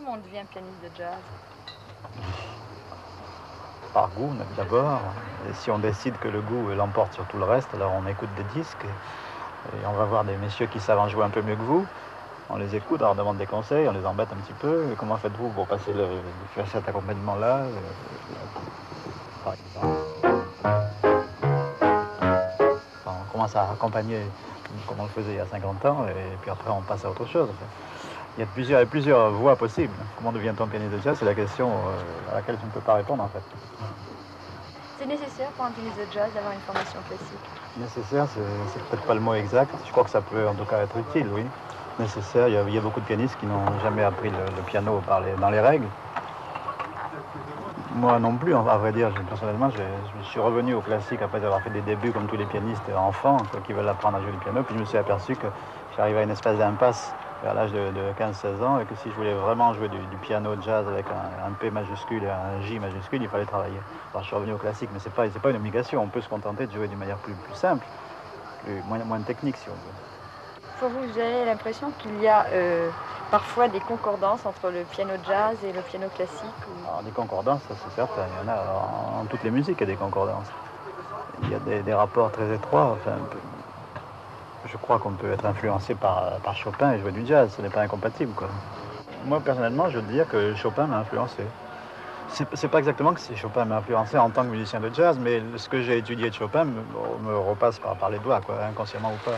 Comment on devient pianiste de jazz? Par goût d'abord, et si on décide que le goût l'emporte sur tout le reste, alors on écoute des disques et on va voir des messieurs qui savent en jouer un peu mieux que vous, on les écoute, on leur demande des conseils, on les embête un petit peu, et comment faites-vous pour passer cet accompagnement-là par exemple. On commence à accompagner comme on le faisait il y a 50 ans, et puis après on passe à autre chose. Il y a plusieurs voies possibles. Comment devient-on pianiste de jazz? C'est la question à laquelle je ne peux pas répondre en fait. C'est nécessaire pour un pianiste de jazz d'avoir une formation classique? Nécessaire, c'est peut-être pas le mot exact. Je crois que ça peut en tout cas être utile, oui. Nécessaire, il y a beaucoup de pianistes qui n'ont jamais appris le piano dans les règles. Moi non plus, à vrai dire, personnellement, je suis revenu au classique après avoir fait des débuts comme tous les pianistes enfants qui veulent apprendre à jouer du piano. Puis je me suis aperçu que j'arrivais à une espèce d'impasse vers l'âge de 15-16 ans, et que si je voulais vraiment jouer du piano jazz avec un P majuscule et un J majuscule, il fallait travailler. Alors je suis revenu au classique, mais c'est pas une obligation, on peut se contenter de jouer d'une manière plus simple, moins technique si on veut. Pour vous, vous avez l'impression qu'il y a parfois des concordances entre le piano jazz et le piano classique ou... Alors, des concordances, c'est certain, il y en a en toutes les musiques, il y a des concordances. Il y a des rapports très étroits, enfin... Je crois qu'on peut être influencé par Chopin et jouer du jazz, ce n'est pas incompatible, quoi. Moi, personnellement, je veux dire que Chopin m'a influencé. C'est pas exactement que Chopin m'a influencé en tant que musicien de jazz, mais ce que j'ai étudié de Chopin me repasse par les doigts, quoi, inconsciemment ou pas.